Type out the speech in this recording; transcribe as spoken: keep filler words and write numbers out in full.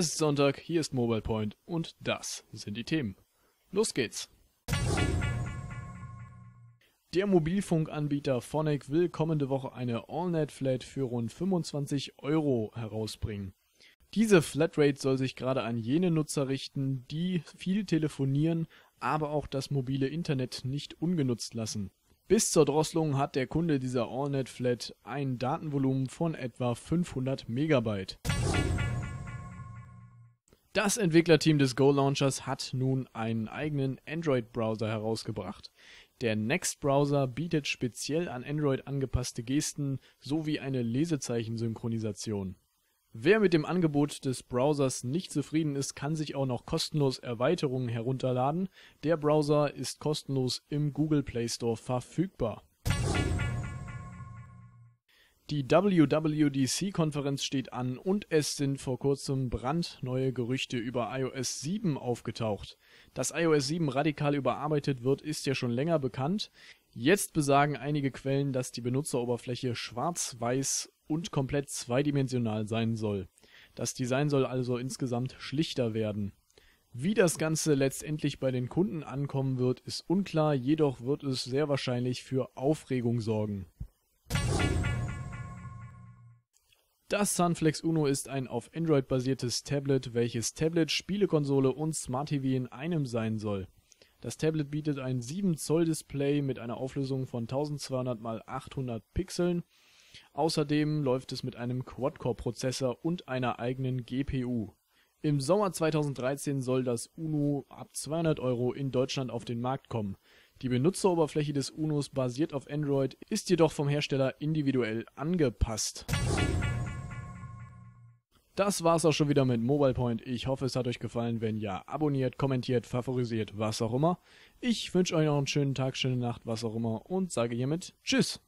Es ist Sonntag, hier ist MobilePoint und das sind die Themen. Los geht's! Der Mobilfunkanbieter Fonic will kommende Woche eine Allnet-Flat für rund fünfundzwanzig Euro herausbringen. Diese Flatrate soll sich gerade an jene Nutzer richten, die viel telefonieren, aber auch das mobile Internet nicht ungenutzt lassen. Bis zur Drosselung hat der Kunde dieser Allnet-Flat ein Datenvolumen von etwa fünfhundert Megabyte. Das Entwicklerteam des Go-Launchers hat nun einen eigenen Android-Browser herausgebracht. Der Next-Browser bietet speziell an Android angepasste Gesten sowie eine Lesezeichensynchronisation. Wer mit dem Angebot des Browsers nicht zufrieden ist, kann sich auch noch kostenlos Erweiterungen herunterladen. Der Browser ist kostenlos im Google Play Store verfügbar. Die W W D C-Konferenz steht an und es sind vor kurzem brandneue Gerüchte über iOS sieben aufgetaucht. Dass iOS sieben radikal überarbeitet wird, ist ja schon länger bekannt. Jetzt besagen einige Quellen, dass die Benutzeroberfläche schwarz-weiß und komplett zweidimensional sein soll. Das Design soll also insgesamt schlichter werden. Wie das Ganze letztendlich bei den Kunden ankommen wird, ist unklar, jedoch wird es sehr wahrscheinlich für Aufregung sorgen. Das Sunflex Unu ist ein auf Android basiertes Tablet, welches Tablet, Spielekonsole und Smart T V in einem sein soll. Das Tablet bietet ein sieben Zoll Display mit einer Auflösung von zwölfhundert mal achthundert Pixeln. Außerdem läuft es mit einem Quad-Core Prozessor und einer eigenen G P U. Im Sommer zweitausenddreizehn soll das Unu ab zweihundert Euro in Deutschland auf den Markt kommen. Die Benutzeroberfläche des Unus basiert auf Android, ist jedoch vom Hersteller individuell angepasst. Das war's auch schon wieder mit MobilePoint. Ich hoffe, es hat euch gefallen. Wenn ja, abonniert, kommentiert, favorisiert, was auch immer. Ich wünsche euch noch einen schönen Tag, schöne Nacht, was auch immer und sage hiermit Tschüss!